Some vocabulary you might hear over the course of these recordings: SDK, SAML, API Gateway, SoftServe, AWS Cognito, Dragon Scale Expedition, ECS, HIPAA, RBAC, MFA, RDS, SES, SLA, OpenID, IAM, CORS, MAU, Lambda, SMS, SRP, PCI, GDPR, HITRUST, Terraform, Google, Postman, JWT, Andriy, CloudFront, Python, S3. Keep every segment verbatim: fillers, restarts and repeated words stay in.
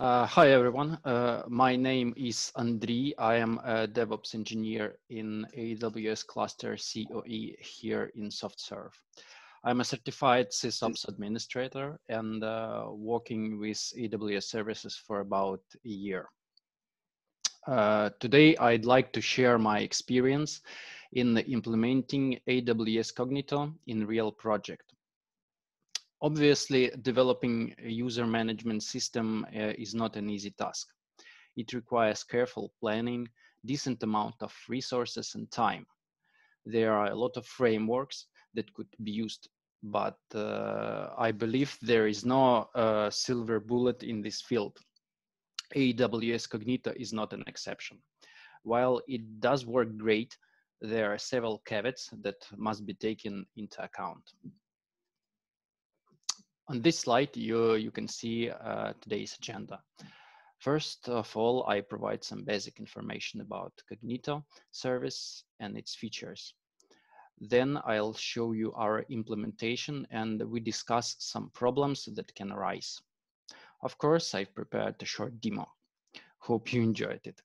Uh, hi everyone, uh, my name is Andriy. I am a DevOps engineer in A W S Cluster C O E here in SoftServe. I'm a certified SysOps administrator and uh, working with A W S services for about a year. Uh, today, I'd like to share my experience in implementing A W S Cognito in real project. Obviously, developing a user management system uh, is not an easy task. It requires careful planning, decent amount of resources and time. There are a lot of frameworks that could be used, but uh, I believe there is no uh, silver bullet in this field. A W S Cognito is not an exception. While it does work great, there are several caveats that must be taken into account. On this slide, you, you can see uh, today's agenda. First of all, I provide some basic information about Cognito service and its features. Then I'll show you our implementation and we discuss some problems that can arise. Of course, I've prepared a short demo. Hope you enjoyed it.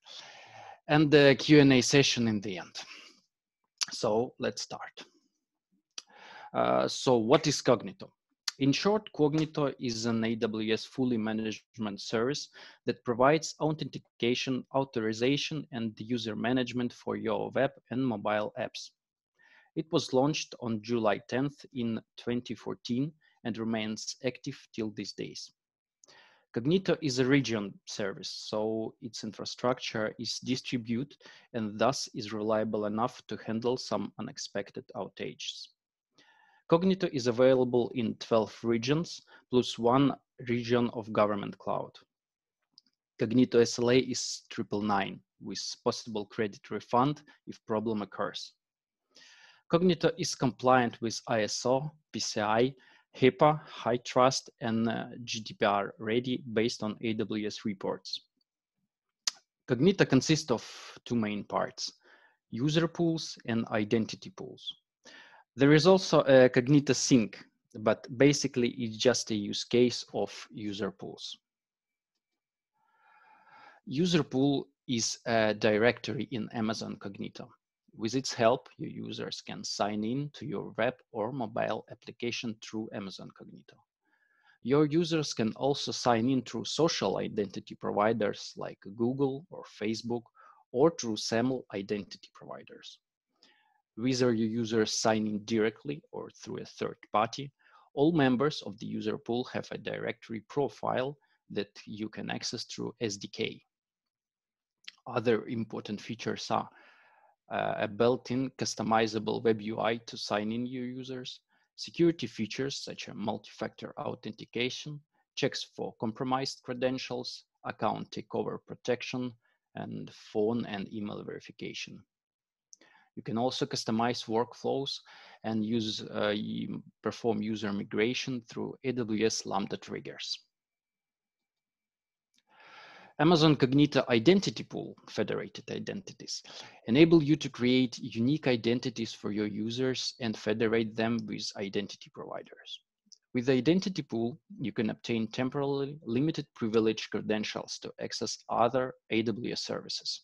And the Q and A session in the end. So let's start. Uh, so what is Cognito? In short, Cognito is an A W S fully management service that provides authentication, authorization, and user management for your web and mobile apps. It was launched on July tenth in twenty fourteen and remains active till these days. Cognito is a region service, so its infrastructure is distributed and thus is reliable enough to handle some unexpected outages. Cognito is available in twelve regions plus one region of government cloud. Cognito S L A is triple nine with possible credit refund if problem occurs. Cognito is compliant with I S O, P C I, HIPAA, HITRUST, and uh, G D P R ready based on A W S reports. Cognito consists of two main parts, user pools and identity pools. There is also a Cognito sync, but basically it's just a use case of user pools. User pool is a directory in Amazon Cognito. With its help, your users can sign in to your web or mobile application through Amazon Cognito. Your users can also sign in through social identity providers like Google or Facebook, or through SAML identity providers. Whether your users sign in directly or through a third party, all members of the user pool have a directory profile that you can access through S D K. Other important features are uh, a built-in customizable web U I to sign in your users, security features such as multi-factor authentication, checks for compromised credentials, account takeover protection, and phone and email verification. You can also customize workflows and use, uh, perform user migration through A W S Lambda triggers. Amazon Cognito Identity Pool, federated identities, enable you to create unique identities for your users and federate them with identity providers. With the identity pool, you can obtain temporarily limited privilege credentials to access other A W S services.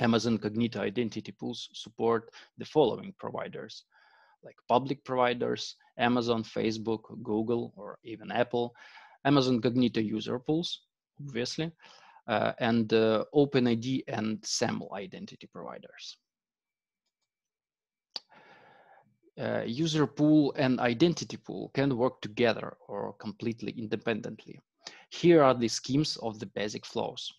Amazon Cognito identity pools support the following providers, like public providers, Amazon, Facebook, Google, or even Apple, Amazon Cognito user pools, obviously, uh, and uh, OpenID and SAML identity providers. Uh, user pool and identity pool can work together or completely independently. Here are the schemes of the basic flows.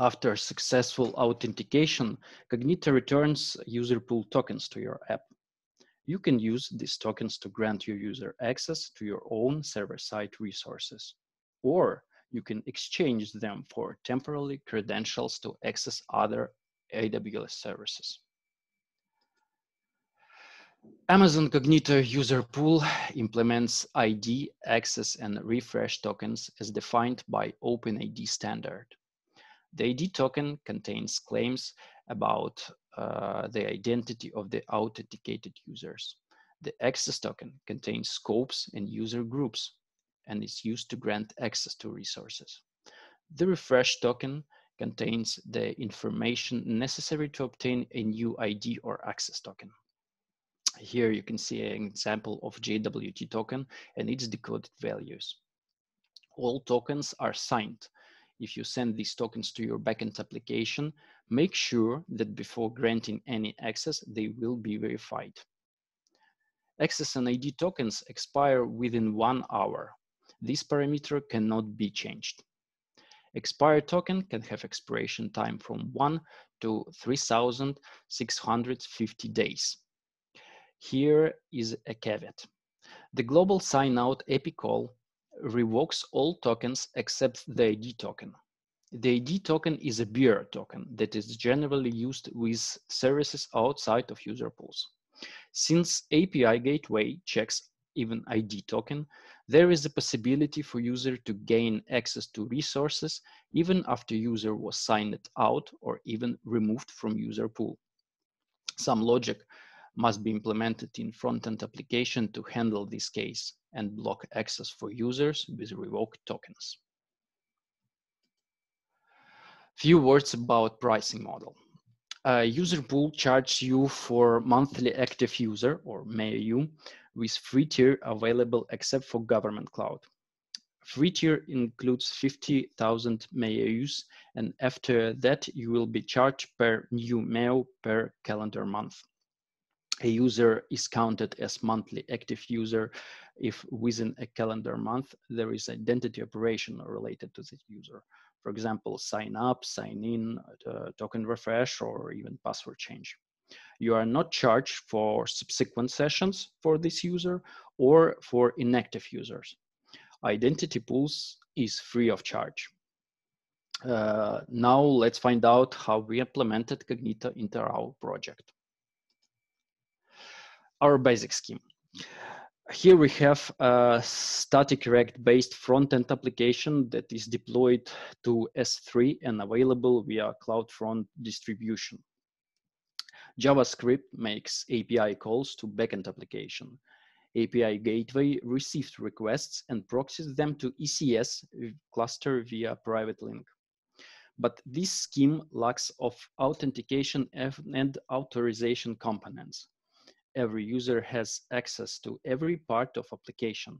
After successful authentication, Cognito returns user pool tokens to your app. You can use these tokens to grant your user access to your own server-side resources, or you can exchange them for temporary credentials to access other A W S services. Amazon Cognito user pool implements I D, access, and refresh tokens as defined by OpenID standard. The I D token contains claims about uh, the identity of the authenticated users. The access token contains scopes and user groups and is used to grant access to resources. The refresh token contains the information necessary to obtain a new I D or access token. Here you can see an example of J W T token and its decoded values. All tokens are signed. If you send these tokens to your backend application, make sure that before granting any access, they will be verified. Access and I D tokens expire within one hour. This parameter cannot be changed. Expire token can have expiration time from one to three thousand six hundred fifty days. Here is a caveat. The global signout A P I call revokes all tokens except the I D token. The I D token is a bearer token that is generally used with services outside of user pools. Since A P I Gateway checks even I D token, there is a possibility for user to gain access to resources even after user was signed out or even removed from user pool. Some logic must be implemented in front-end application to handle this case and block access for users with revoked tokens. Few words about pricing model. A user pool charges you for monthly active user or M A U with free tier available except for government cloud. Free tier includes fifty thousand M A Us, and after that you will be charged per new M A U per calendar month. A user is counted as monthly active user if within a calendar month there is identity operation related to the user. For example, sign up, sign in, uh, token refresh, or even password change. You are not charged for subsequent sessions for this user or for inactive users. Identity pools is free of charge. Uh, now let's find out how we implemented Cognito into our project. Our basic scheme. Here we have a static React-based front-end application that is deployed to S three and available via CloudFront distribution. JavaScript makes A P I calls to backend application. A P I Gateway receives requests and proxies them to E C S cluster via private link. But this scheme lacks of authentication and authorization components. Every user has access to every part of application.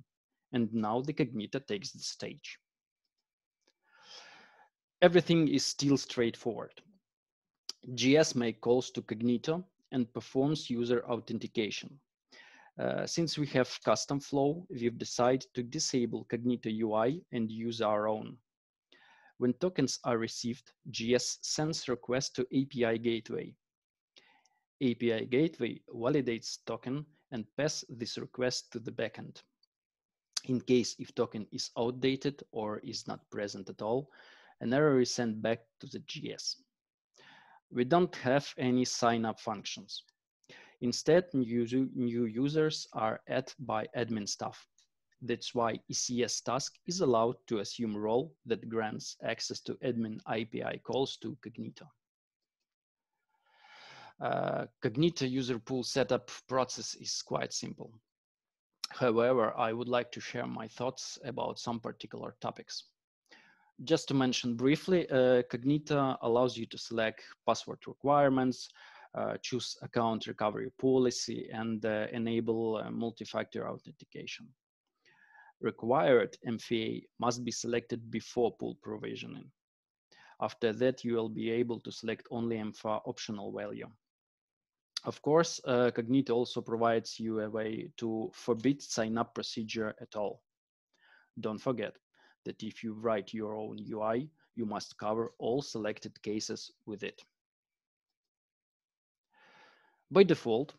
And now the Cognito takes the stage. Everything is still straightforward. G S makes calls to Cognito and performs user authentication. Uh, since we have custom flow, we've decided to disable Cognito U I and use our own. When tokens are received, G S sends requests to A P I Gateway. A P I Gateway validates token and passes this request to the backend. In case if token is outdated or is not present at all, an error is sent back to the G S. We don't have any sign-up functions. Instead, new, new users are added by admin staff. That's why E C S task is allowed to assume role that grants access to admin A P I calls to Cognito. Uh, Cognito user pool setup process is quite simple. However, I would like to share my thoughts about some particular topics. Just to mention briefly, uh, Cognito allows you to select password requirements, uh, choose account recovery policy, and uh, enable uh, multi-factor authentication. Required M F A must be selected before pool provisioning. After that, you will be able to select only M F A optional value. Of course, uh, Cognito also provides you a way to forbid sign-up procedure at all. Don't forget that if you write your own U I, you must cover all selected cases with it. By default,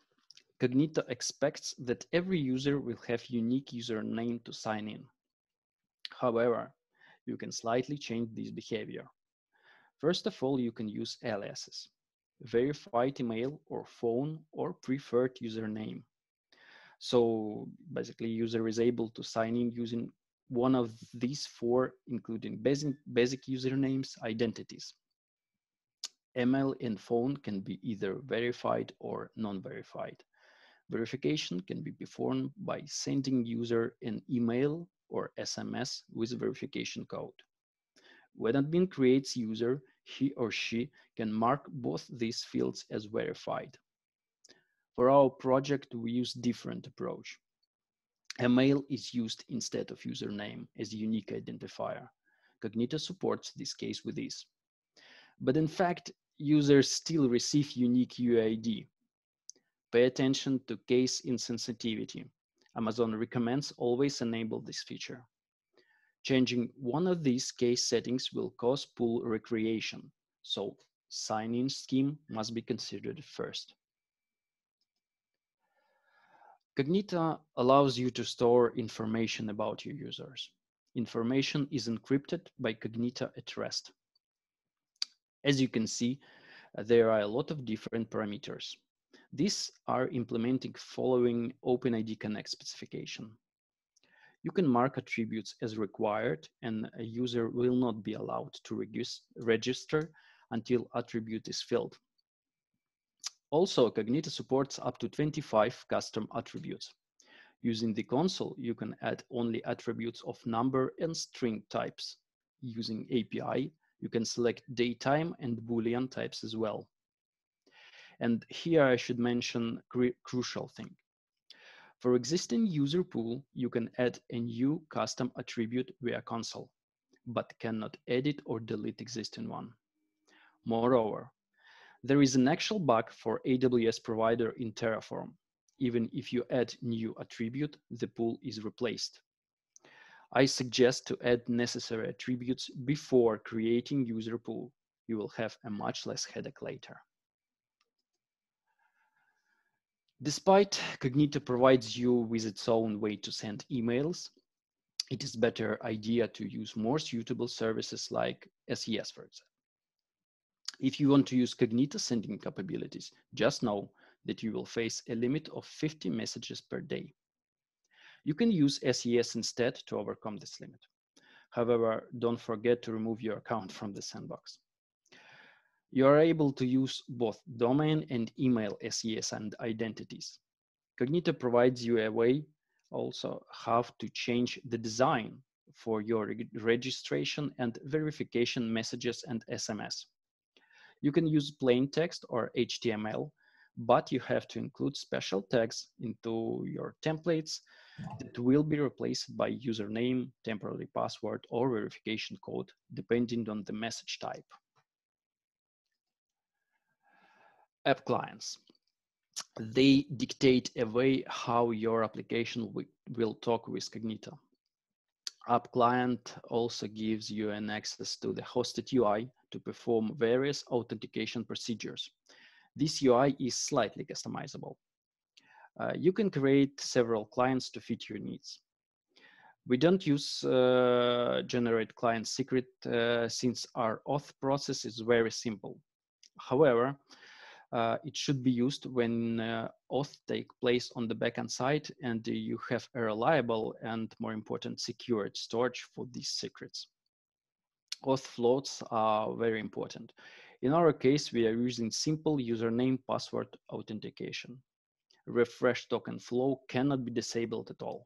Cognito expects that every user will have unique username to sign in. However, you can slightly change this behavior. First of all, you can use aliases, verified email or phone or preferred username. So basically, user is able to sign in using one of these four, including basic, basic usernames, identities. Email and phone can be either verified or non-verified. Verification can be performed by sending user an email or S M S with verification code. When admin creates user, he or she can mark both these fields as verified. For our project, we use different approach. A mail is used instead of username as a unique identifier. Cognito supports this case with this. But in fact, users still receive unique U I D. Pay attention to case insensitivity. Amazon recommends always enable this feature. Changing one of these case settings will cause pool recreation, so sign-in scheme must be considered first. Cognito allows you to store information about your users. Information is encrypted by Cognito at rest. As you can see, there are a lot of different parameters. These are implemented following OpenID Connect specification. You can mark attributes as required, and a user will not be allowed to register until attribute is filled. Also, Cognito supports up to twenty-five custom attributes. Using the console, you can add only attributes of number and string types. Using A P I, you can select daytime and Boolean types as well. And here I should mention a crucial thing. For existing user pool, you can add a new custom attribute via console, but cannot edit or delete existing one. Moreover, there is an actual bug for A W S provider in Terraform. Even if you add new attribute, the pool is replaced. I suggest to add necessary attributes before creating user pool. You will have a much less headache later. Despite Cognito provides you with its own way to send emails, it is a better idea to use more suitable services like S E S, for example. If you want to use Cognito sending capabilities, just know that you will face a limit of fifty messages per day. You can use S E S instead to overcome this limit. However, don't forget to remove your account from the sandbox. You are able to use both domain and email S E S and identities. Cognito provides you a way also how to change the design for your registration and verification messages and S M S. You can use plain text or H T M L, but you have to include special tags into your templates that will be replaced by username, temporary password, or verification code, depending on the message type. App clients. They dictate a way how your application will talk with Cognito. App client also gives you an access to the hosted U I to perform various authentication procedures. This U I is slightly customizable. Uh, you can create several clients to fit your needs. We don't use uh, generate client secret uh, since our auth process is very simple. However, Uh, it should be used when uh, auth take place on the backend side and uh, you have a reliable and, more important, secured storage for these secrets. Auth floats are very important. In our case, we are using simple username password authentication. Refresh token flow cannot be disabled at all.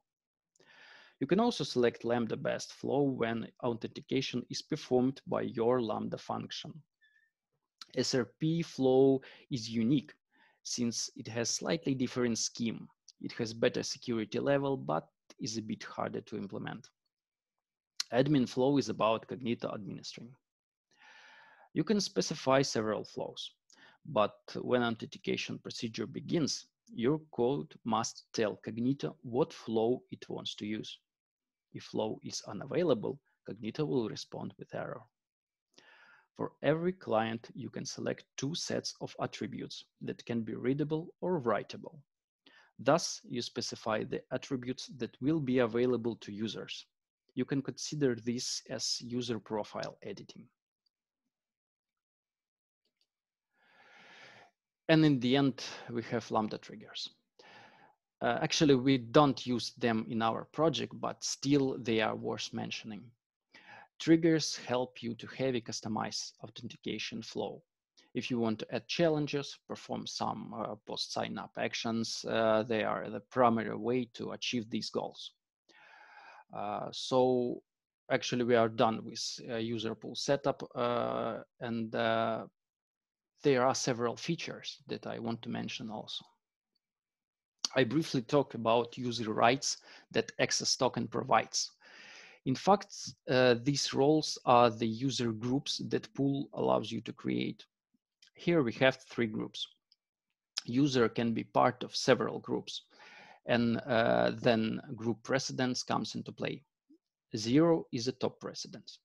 You can also select Lambda-based flow when authentication is performed by your Lambda function. S R P flow is unique since it has slightly different scheme. It has better security level, but is a bit harder to implement. Admin flow is about Cognito administering. You can specify several flows, but when authentication procedure begins, your code must tell Cognito what flow it wants to use. If flow is unavailable, Cognito will respond with error. For every client, you can select two sets of attributes that can be readable or writable. Thus, you specify the attributes that will be available to users. You can consider this as user profile editing. And in the end, we have Lambda triggers. Uh, actually, we don't use them in our project, but still they are worth mentioning. Triggers help you to heavily customize authentication flow. If you want to add challenges, perform some uh, post-sign-up actions, uh, they are the primary way to achieve these goals. Uh, so actually we are done with uh, user pool setup, uh, and uh, there are several features that I want to mention also. I briefly talk about user rights that access token provides. In fact, uh, these roles are the user groups that pool allows you to create. Here we have three groups. User can be part of several groups, and uh, then group precedence comes into play. Zero is a top precedence.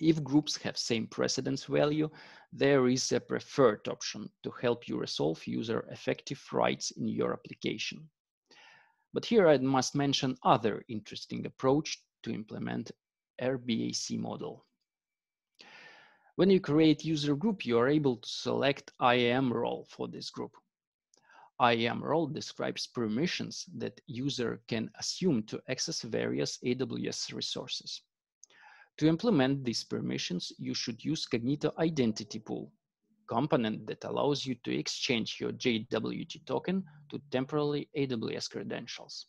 If groups have same precedence value, there is a preferred option to help you resolve user effective rights in your application. But here I must mention other interesting approach to implement R B A C model. When you create user group, you are able to select I A M role for this group. I A M role describes permissions that user can assume to access various A W S resources. To implement these permissions, you should use Cognito Identity Pool, component that allows you to exchange your J W T token to temporarily A W S credentials.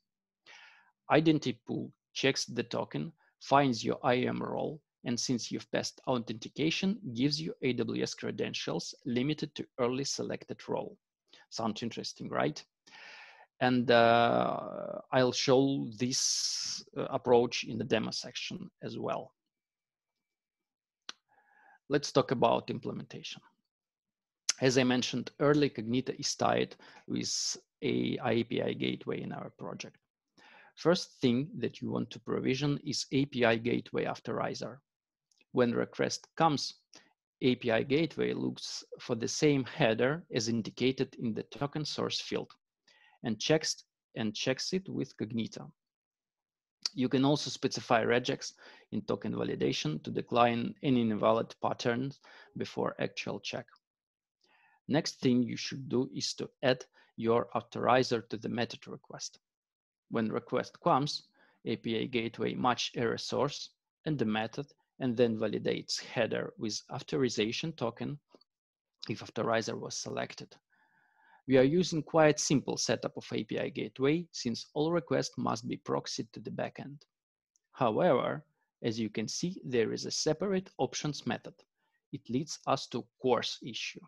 Identity Pool checks the token, finds your I A M role, and since you've passed authentication, gives you A W S credentials limited to early selected role. Sounds interesting, right? And uh, I'll show this uh, approach in the demo section as well. Let's talk about implementation. As I mentioned earlier, Cognito is tied with a API gateway in our project. First thing that you want to provision is A P I gateway after I S A R. When request comes, A P I gateway looks for the same header as indicated in the token source field and checks, and checks it with Cognito. You can also specify regex in token validation to decline any invalid patterns before actual check. Next thing you should do is to add your authorizer to the method request. When request comes, A P I gateway matches a resource and the method, and then validates header with authorization token if authorizer was selected. We are using quite simple setup of A P I gateway since all requests must be proxied to the backend. However, as you can see, there is a separate options method. It leads us to CORS issue.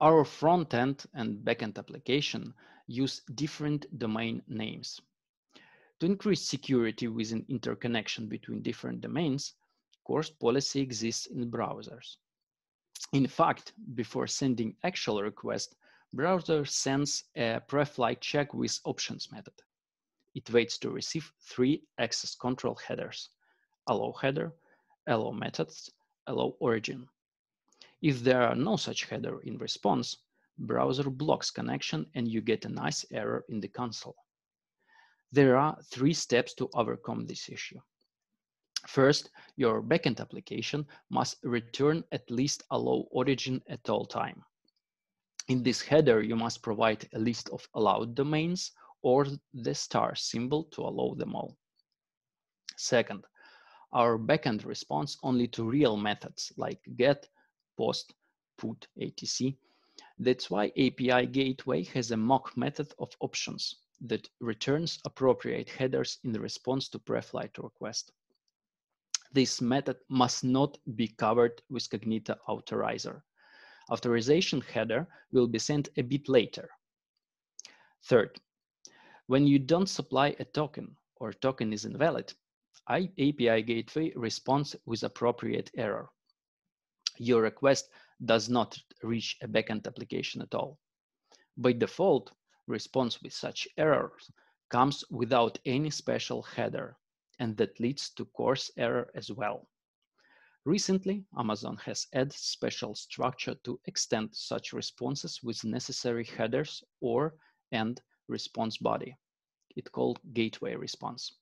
Our front-end and backend application use different domain names. To increase security within interconnection between different domains, CORS policy exists in browsers. In fact, before sending actual request, browser sends a pre-flight check with options method. It waits to receive three access control headers: allow header, allow methods, allow origin. If there are no such header in response, browser blocks connection and you get a nice error in the console. There are three steps to overcome this issue. First, your backend application must return at least allow origin at all time. In this header, you must provide a list of allowed domains or the star symbol to allow them all. Second, our backend responds only to real methods like get, post, put, et cetera. That's why A P I Gateway has a mock method of options that returns appropriate headers in response to pre-flight request. This method must not be covered with Cognito Authorizer. Authorization header will be sent a bit later. Third, when you don't supply a token or token is invalid, A P I Gateway responds with appropriate error. Your request does not reach a backend application at all. By default, response with such errors comes without any special header, and that leads to CORS error as well. Recently, Amazon has added special structure to extend such responses with necessary headers or and response body. It's called gateway response.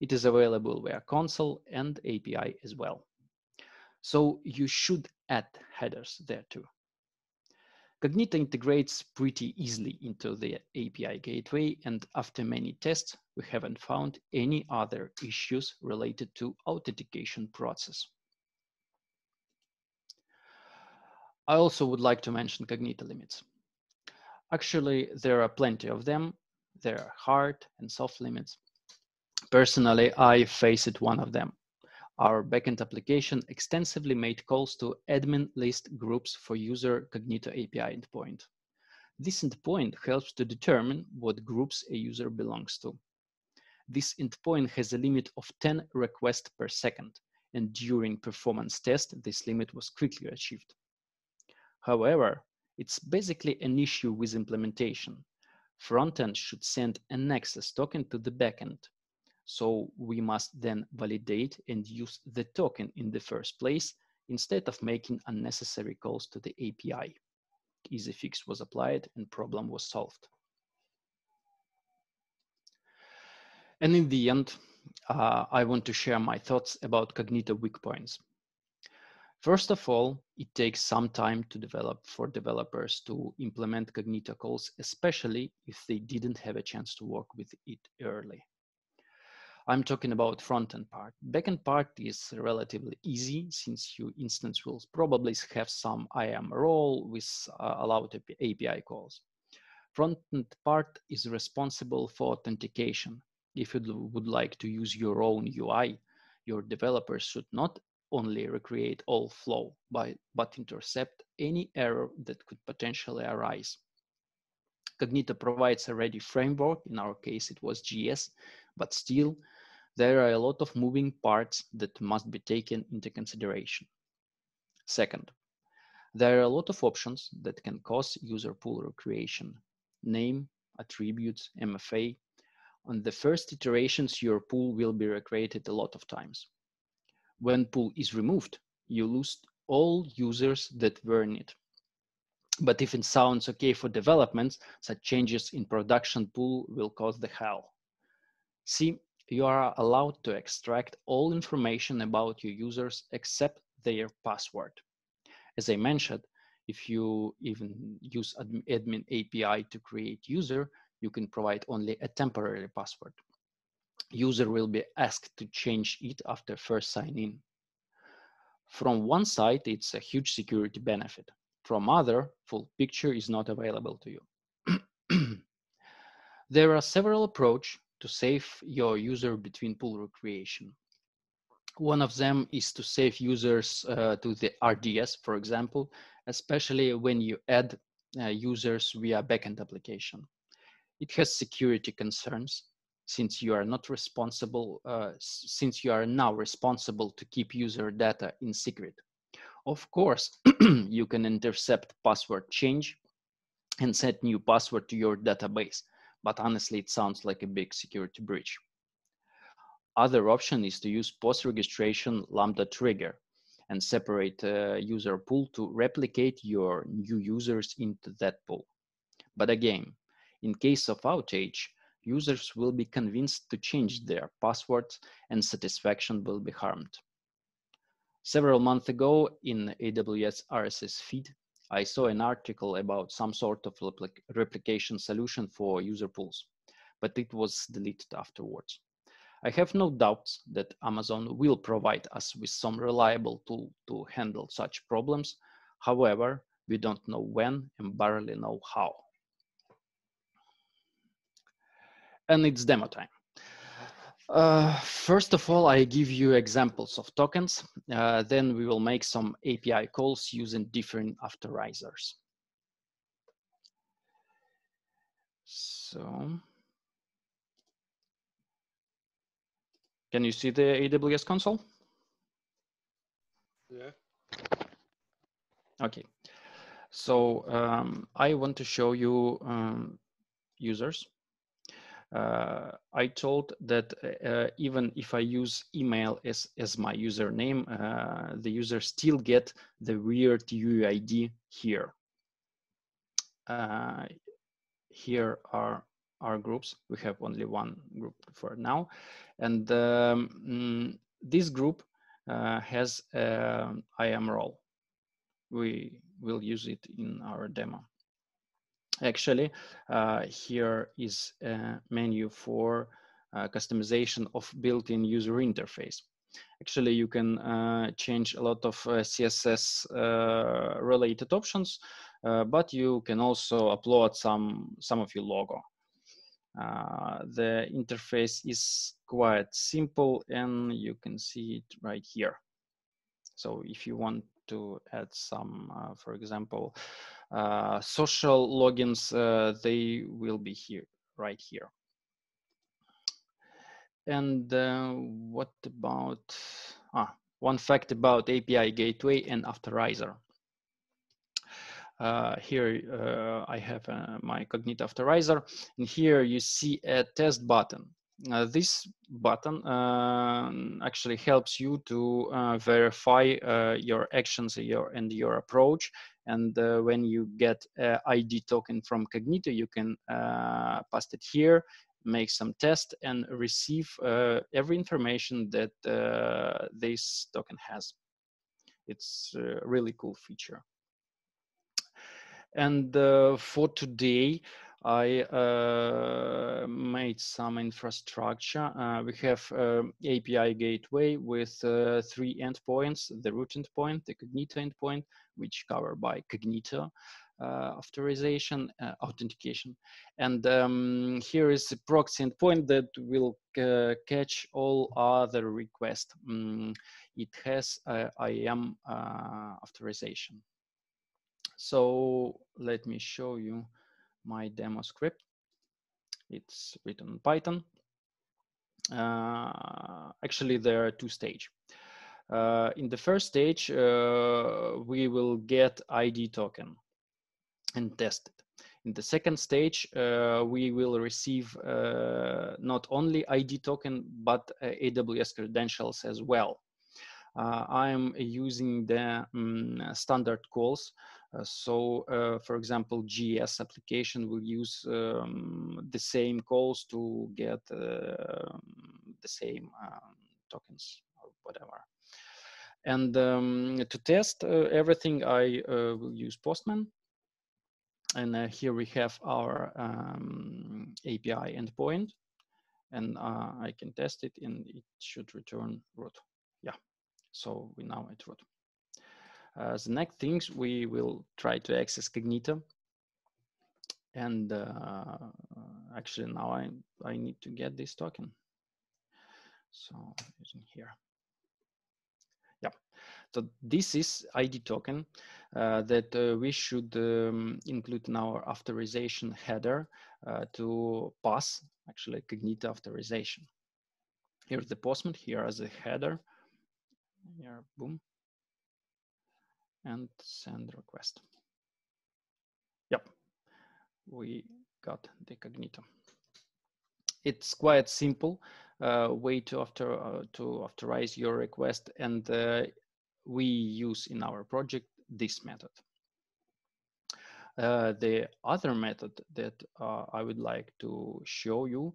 It is available via console and A P I as well. So you should add headers there too. Cognito integrates pretty easily into the A P I gateway, and after many tests, we haven't found any other issues related to authentication process. I also would like to mention Cognito limits. Actually, there are plenty of them. There are hard and soft limits. Personally, I faced one of them. Our backend application extensively made calls to admin list groups for user Cognito A P I endpoint. This endpoint helps to determine what groups a user belongs to. This endpoint has a limit of ten requests per second, and during performance test, this limit was quickly achieved. However, it's basically an issue with implementation. Frontend should send an access token to the backend. So we must then validate and use the token in the first place instead of making unnecessary calls to the A P I. Easy fix was applied and problem was solved. And in the end, uh, I want to share my thoughts about Cognito weak points. First of all, it takes some time to develop for developers to implement Cognito calls, especially if they didn't have a chance to work with it early. I'm talking about front-end part. Back-end part is relatively easy since your instance will probably have some I A M role with uh, allowed A P I calls. Front-end part is responsible for authentication. If you would like to use your own U I, your developers should not only recreate all flow, by, but intercept any error that could potentially arise. Cognito provides a ready framework. In our case, it was J S, but still, there are a lot of moving parts that must be taken into consideration. Second, there are a lot of options that can cause user pool recreation. Name, attributes, M F A. On the first iterations, your pool will be recreated a lot of times. When pool is removed, you lose all users that were in it. But if it sounds okay for developments, such changes in production pool will cause the hell. See, you are allowed to extract all information about your users except their password. As I mentioned, if you even use admin A P I to create user, you can provide only a temporary password. User will be asked to change it after first sign in. From one side, it's a huge security benefit. From other, full picture is not available to you. There are several approaches to save your user between pool recreation. One of them is to save users uh, to the R D S, for example, especially when you add uh, users via backend application. It has security concerns since you are not responsible, uh, since you are now responsible to keep user data in secret. Of course, you can intercept password change and set new password to your database. But honestly, it sounds like a big security breach. Other option is to use post-registration Lambda trigger and separate uh, user pool to replicate your new users into that pool. But again, in case of outage, users will be convinced to change their passwords and satisfaction will be harmed. Several months ago in A W S R S S feed, I saw an article about some sort of replication solution for user pools, but it was deleted afterwards. I have no doubts that Amazon will provide us with some reliable tool to handle such problems. However, we don't know when and barely know how. And it's demo time. Uh, first of all, I give you examples of tokens. Uh, then we will make some A P I calls using different afterizers. So, can you see the A W S console? Yeah. Okay. So um, I want to show you um, users. Uh, I told that uh, even if I use email as, as my username, uh, the user still get the weird U I D here. Uh, here are our groups. We have only one group for now. And um, this group uh, has an I A M role. We will use it in our demo. Actually, uh, here is a menu for uh, customization of built-in user interface. Actually, you can uh, change a lot of uh, C S S uh, related options, uh, but you can also upload some, some of your logo. Uh, the interface is quite simple, and you can see it right here. So if you want to add some, uh, for example, uh, social logins, uh, they will be here, right here. And uh, what about, ah, one fact about A P I Gateway and Authorizer. Uh, here uh, I have uh, my Cognito Authorizer, and here you see a test button. Uh, this button uh, actually helps you to uh, verify uh, your actions your, and your approach. And uh, when you get an I D token from Cognito, you can uh, paste it here, make some test, and receive uh, every information that uh, this token has. It's a really cool feature. And uh, for today, I uh, made some infrastructure. Uh, we have uh, A P I Gateway with uh, three endpoints: the root endpoint, the Cognito endpoint, which covered by Cognito uh, authorization, uh, authentication. And um, here is a proxy endpoint that will uh, catch all other requests. Mm, it has uh, I A M uh, authorization. So let me show you my demo script. It's written in Python. Uh, actually, there are two stages. Uh, in the first stage, uh, we will get I D token and test it. In the second stage, uh, we will receive uh, not only I D token, but uh, A W S credentials as well. Uh, I'm using the um, standard calls. Uh, so, uh, for example, G S application will use um, the same calls to get uh, the same um, tokens or whatever. And um, to test uh, everything, I uh, will use Postman. And uh, here we have our um, A P I endpoint. And uh, I can test it, and it should return root. Yeah, so we now at root. Uh, the next things, we will try to access Cognito. And uh, actually now I, I need to get this token. So it's in here. Yeah, so this is I D token uh, that uh, we should um, include in our authorization header uh, to pass actually Cognito authorization. Here's the postman, here is the header. Here, boom. And send request. Yep, we got the Cognito. It's quite simple uh, way to after uh, to authorize your request, and uh, we use in our project this method. Uh, the other method that uh, I would like to show you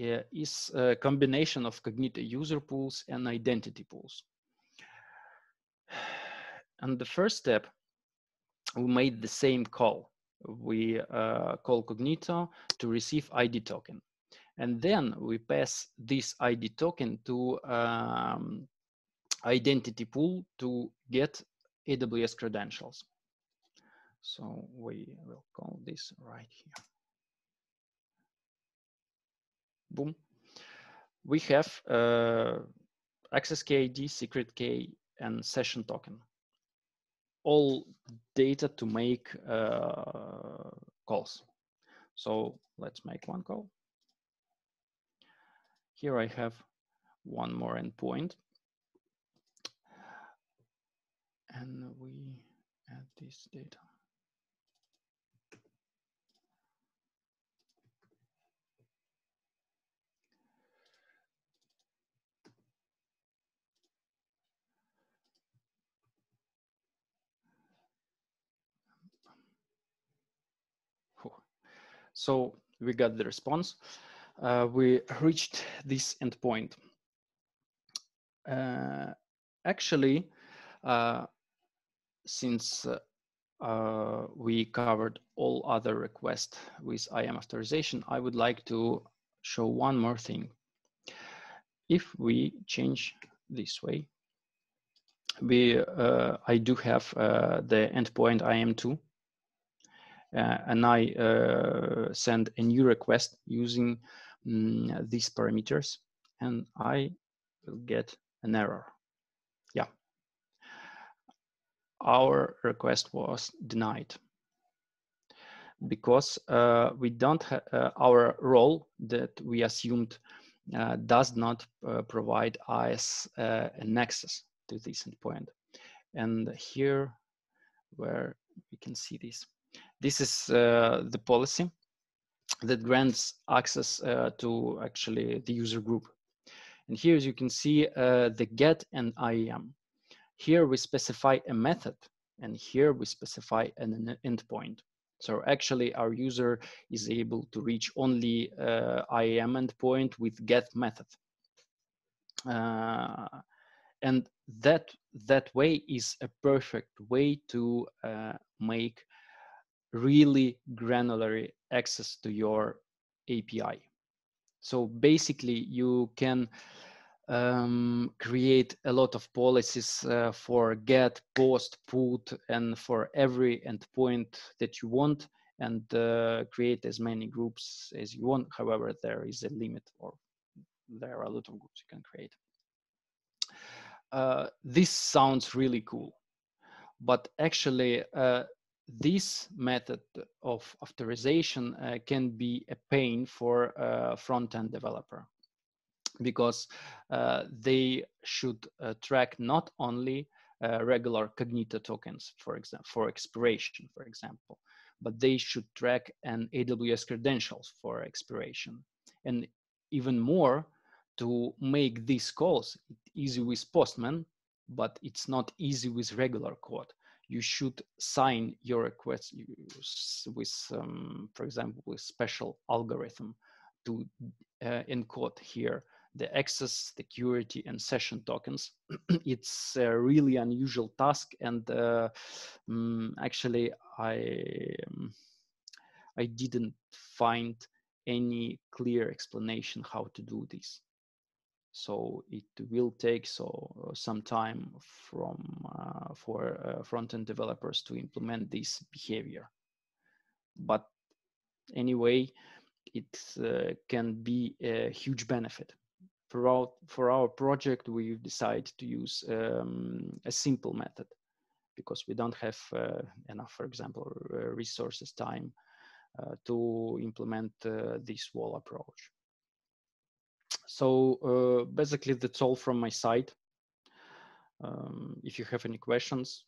uh, is a combination of Cognito user pools and identity pools. And the first step, we made the same call. We uh, call Cognito to receive I D token. And then we pass this I D token to um, identity pool to get A W S credentials. So we will call this right here. Boom. We have uh, access key I D, secret key, and session token. All data to make uh, calls. So let's make one call. Here I have one more endpoint. And we add this data. So we got the response. Uh, we reached this endpoint. Uh, actually, uh, since uh, uh, we covered all other requests with I A M authorization, I would like to show one more thing. If we change this way, we uh, I do have uh, the endpoint I A M two. Uh, and I uh, send a new request using um, these parameters. and I will get an error. Yeah. Our request was denied because uh, we don't ha uh, our role that we assumed uh, does not uh, provide I S uh, an access to this endpoint. And here where we can see this. This is uh, the policy that grants access uh, to actually the user group. And here, as you can see, uh, the get and I A M. Here we specify a method, and here we specify an, an endpoint. So actually our user is able to reach only uh, I A M endpoint with get method. Uh, and that, that way is a perfect way to uh, make really granular access to your A P I. So basically you can um, create a lot of policies uh, for get, post, put, and for every endpoint that you want, and uh, create as many groups as you want. However, there is a limit, or there are a lot of groups you can create. Uh, this sounds really cool, but actually uh, this method of authorization uh, can be a pain for a front-end developer, because uh, they should uh, track not only uh, regular Cognito tokens, for example, for expiration, for example, but they should track an A W S credentials for expiration. And even more, to make these calls, it's easy with Postman, but it's not easy with regular code. You should sign your request with, um, for example, with special algorithm to uh, encode here the access, security, and session tokens. It's a really unusual task, and uh, um, actually, I um, I didn't find any clear explanation how to do this. So it will take so some time from uh, for uh, front-end developers to implement this behavior. But anyway, it uh, can be a huge benefit. For our, for our project, we decided to use um, a simple method because we don't have uh, enough, for example, resources, time uh, to implement uh, this wall approach. So uh, basically, that's all from my side. Um, if you have any questions,